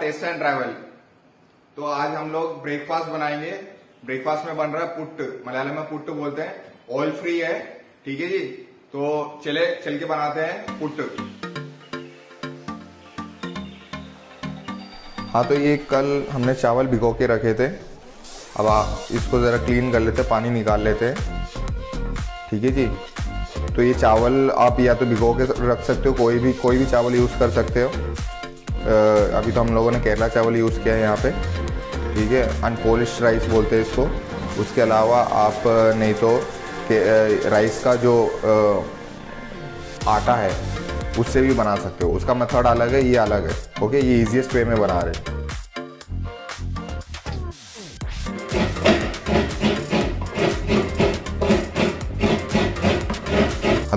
Test and travel. तो आज हम लोग ब्रेकफास्ट बनाएंगे। ब्रेकफास्ट में बन रहा है पुट्टू, मलयालम में पुट्टू बोलते हैं। ऑयल फ्री है, ठीक है जी। तो चल के बनाते हैं पुट्टू। हाँ, तो ये कल हमने चावल भिगो के रखे थे। अब इसको जरा क्लीन कर लेते, पानी निकाल लेते, ठीक है जी। तो ये चावल आप या तो भिगो के रख सकते हो, कोई भी चावल यूज़ कर सकते हो। अभी तो हम लोगों ने केरला चावल यूज़ किया है यहाँ पे, ठीक है। अनपोलिश्ड राइस बोलते हैं इसको। उसके अलावा आप नहीं तो राइस का जो आटा है उससे भी बना सकते हो। उसका मेथड अलग है, ये अलग है। ओके, ये ईजिएस्ट वे में बना रहे हैं।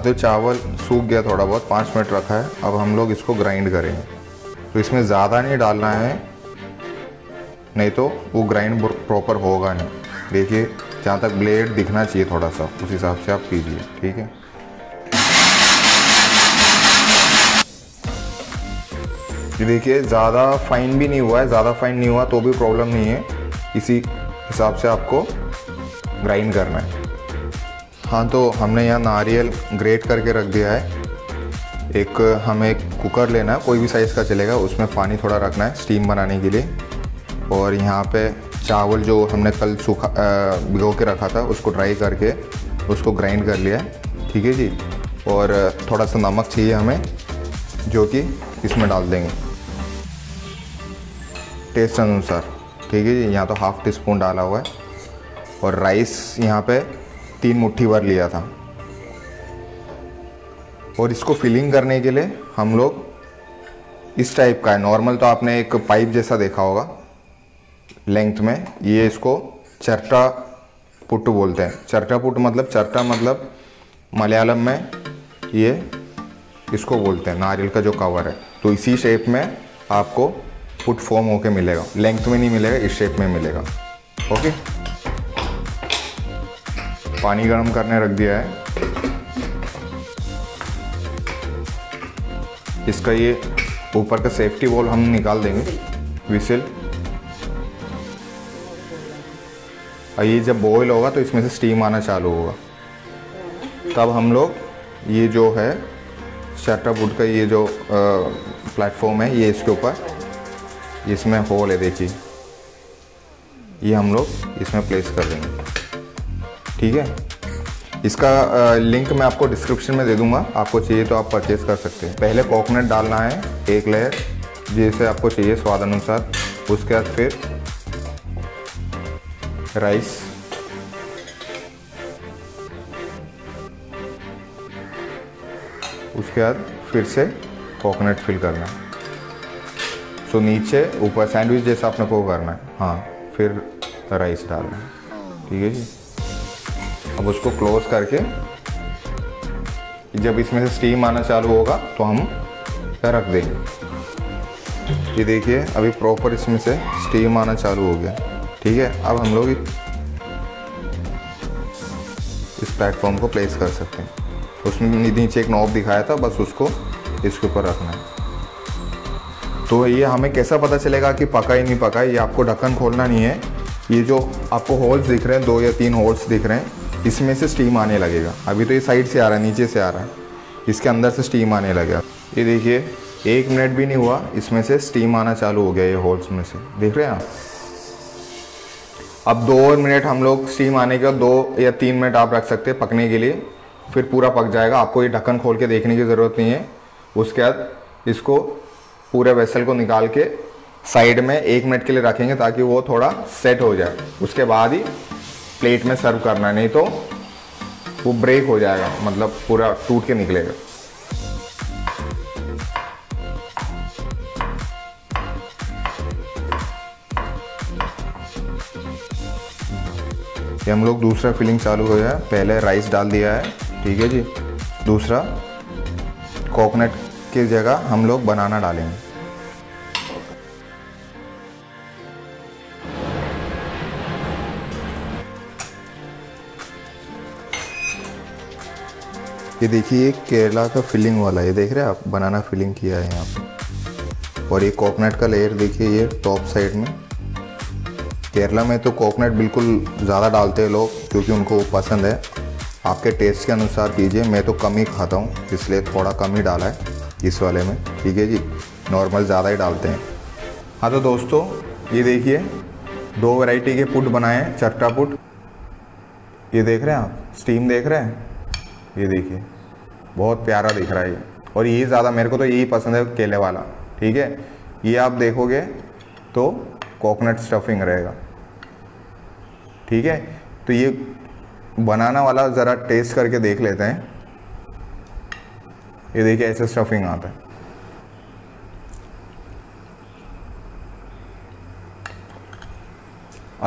तो चावल सूख गया थोड़ा बहुत, 5 मिनट रखा है। अब हम लोग इसको ग्राइंड करेंगे। तो इसमें ज़्यादा नहीं डालना है, नहीं तो वो ग्राइंड प्रॉपर होगा नहीं। देखिए, जहाँ तक ब्लेड दिखना चाहिए थोड़ा सा, उस हिसाब से आप कीजिए, ठीक है। देखिए, ज़्यादा फाइन भी नहीं हुआ है। ज़्यादा फाइन नहीं हुआ तो भी प्रॉब्लम नहीं है, इसी हिसाब से आपको ग्राइंड करना है। हाँ, तो हमने यहाँ नारियल ग्रेट करके रख दिया है। हमें एक कुकर लेना है, कोई भी साइज़ का चलेगा। उसमें पानी थोड़ा रखना है स्टीम बनाने के लिए। और यहाँ पे चावल जो हमने कल भिगो के रखा था उसको ड्राई करके उसको ग्राइंड कर लिया है, ठीक है जी। और थोड़ा सा नमक चाहिए हमें, जो कि इसमें डाल देंगे टेस्ट अनुसार, ठीक है जी। यहाँ तो हाफ टी स्पून डाला हुआ है। और राइस यहाँ पर 3 मुट्ठी भर लिया था। और इसको फिलिंग करने के लिए हम लोग इस टाइप का है। नॉर्मल तो आपने एक पाइप जैसा देखा होगा लेंथ में, ये इसको चरटा पुट्टू बोलते हैं। चरटा पुट्टू मतलब चरटा मतलब मलयालम में ये इसको बोलते हैं, नारियल का जो कवर है। तो इसी शेप में आपको पुट फॉर्म होके मिलेगा, लेंथ में नहीं मिलेगा, इस शेप में मिलेगा। ओके, पानी गर्म करने रख दिया है। इसका ये ऊपर का सेफ्टी वॉल हम निकाल देंगे, विसिल। ये जब बॉयल होगा तो इसमें से स्टीम आना चालू होगा। तब हम लोग ये जो है शटरबुट का ये जो प्लेटफॉर्म है, ये इसके ऊपर इसमें होल है, देखिए, ये हम लोग इसमें प्लेस कर देंगे, ठीक है। इसका लिंक मैं आपको डिस्क्रिप्शन में दे दूंगा, आपको चाहिए तो आप परचेज़ कर सकते हैं। पहले कोकोनट डालना है 1 लेयर, जैसे आपको चाहिए स्वाद अनुसार। उसके बाद फिर राइस, उसके बाद फिर से कोकोनट फिल करना। सो नीचे ऊपर सैंडविच जैसा आपने को करना है। हाँ, फिर राइस डालना है, ठीक है जी। अब उसको क्लोज करके जब इसमें से स्टीम आना चालू होगा तो हम रख देंगे। ये देखिए, अभी प्रॉपर इसमें से स्टीम आना चालू हो गया, ठीक है। अब हम लोग इस प्लेटफॉर्म को प्लेस कर सकते हैं। उसमें नीचे एक नॉब दिखाया था, बस उसको इसके ऊपर रखना है। तो ये हमें कैसा पता चलेगा कि पका ही नहीं पका है? ये आपको ढक्कन खोलना नहीं है। ये जो आपको होल्स दिख रहे हैं, 2 या 3 होल्स दिख रहे हैं, इसमें से स्टीम आने लगेगा। अभी तो ये साइड से आ रहा है, नीचे से आ रहा है, इसके अंदर से स्टीम आने लगेगा। ये देखिए, 1 मिनट भी नहीं हुआ, इसमें से स्टीम आना चालू हो गया, ये होल्स में से, देख रहे हैं आप। अब 2 मिनट हम लोग स्टीम आने के बाद, 2 या 3 मिनट आप रख सकते हैं पकने के लिए, फिर पूरा पक जाएगा। आपको ये ढक्कन खोल के देखने की ज़रूरत नहीं है। उसके बाद इसको पूरे वेसल को निकाल के साइड में 1 मिनट के लिए रखेंगे ताकि वो थोड़ा सेट हो जाए। उसके बाद ही प्लेट में सर्व करना, नहीं तो वो ब्रेक हो जाएगा, मतलब पूरा टूट के निकलेगा। ये हम लोग दूसरा फिलिंग चालू हो गया है। पहले राइस डाल दिया है, ठीक है जी। दूसरा कोकोनट की जगह हम लोग बनाना डालेंगे। ये देखिए, केरला का फिलिंग वाला, ये देख रहे हैं आप, बनाना फिलिंग किया है यहाँ पे। और ये कोकोनट का लेयर देखिए ये टॉप साइड में। केरला में तो कोकोनट बिल्कुल ज़्यादा डालते हैं लोग क्योंकि उनको वो पसंद है। आपके टेस्ट के अनुसार कीजिए, मैं तो कम ही खाता हूँ इसलिए थोड़ा कम ही डाला है इस वाले में। ठीक है जी, नॉर्मल ज़्यादा ही डालते हैं। हाँ तो दोस्तों ये देखिए 2 वैरायटी के पुट बनाए हैं, चट्टा पुट। ये देख रहे हैं आप, स्टीम देख रहे हैं, ये देखिए बहुत प्यारा दिख रहा है ये। और ये ज़्यादा मेरे को तो यही पसंद है केले वाला। ठीक है, ये आप देखोगे तो कोकोनट स्टफिंग रहेगा। ठीक है, तो ये बनाना वाला ज़रा टेस्ट करके देख लेते हैं। ये देखिए ऐसे स्टफिंग आता है।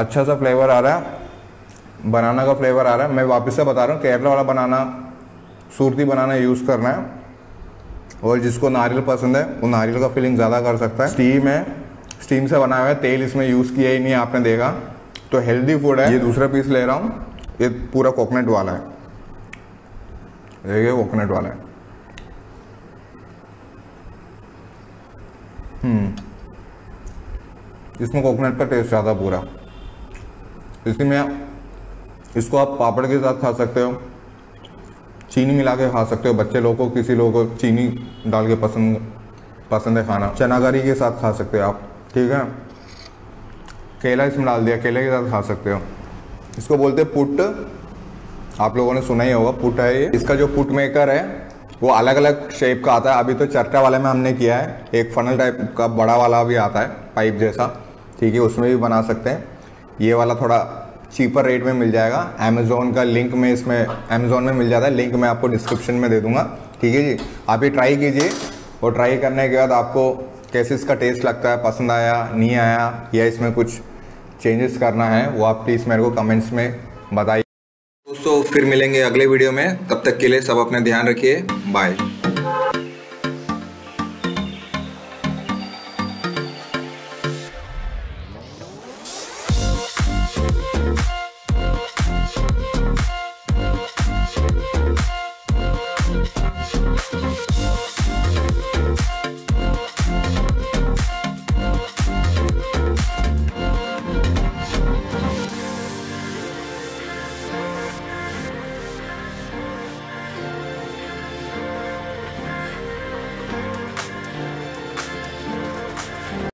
अच्छा सा फ्लेवर आ रहा है, बनाना का फ्लेवर आ रहा है। मैं वापस से बता रहा हूँ, केरला वाला बनाना, सूरती बनाना यूज़ करना है। और जिसको नारियल पसंद है वो नारियल का फिलिंग ज़्यादा कर सकता है। स्टीम है, स्टीम से बनाया हुआ है, तेल इसमें यूज़ किया ही नहीं आपने देखा, तो हेल्दी फूड है। ये दूसरा पीस ले रहा हूँ, ये पूरा कोकोनट वाला है। देखिए कोकोनट वाला है। इसमें कोकोनट का टेस्ट ज़्यादा पूरा। इसी में इसको आप पापड़ के साथ खा सकते हो, चीनी मिला के खा सकते हो। बच्चे लोगों को, किसी लोगों को चीनी डाल के पसंद है खाना। चना करी के साथ खा सकते हो आप। ठीक है, केला इसमें डाल दिया, केले के साथ खा सकते हो। इसको बोलते हैं पुट, आप लोगों ने सुना ही होगा पुट है ये। इसका जो पुट मेकर है वो अलग अलग शेप का आता है। अभी तो चरटा वाले में हमने किया है, एक फनल टाइप का बड़ा वाला भी आता है पाइप जैसा। ठीक है, उसमें भी बना सकते हैं। ये वाला थोड़ा चीपर रेट में मिल जाएगा। अमेज़ॉन का लिंक में, इसमें अमेज़ॉन में मिल जाता है, लिंक मैं आपको डिस्क्रिप्शन में दे दूंगा। ठीक है जी, आप ये ट्राई कीजिए और ट्राई करने के बाद आपको कैसे इसका टेस्ट लगता है, पसंद आया नहीं आया, या इसमें कुछ चेंजेस करना है, वो आप प्लीज़ मेरे को कमेंट्स में बताइए। दोस्तों फिर मिलेंगे अगले वीडियो में, तब तक के लिए सब अपना ध्यान रखिए, बाय।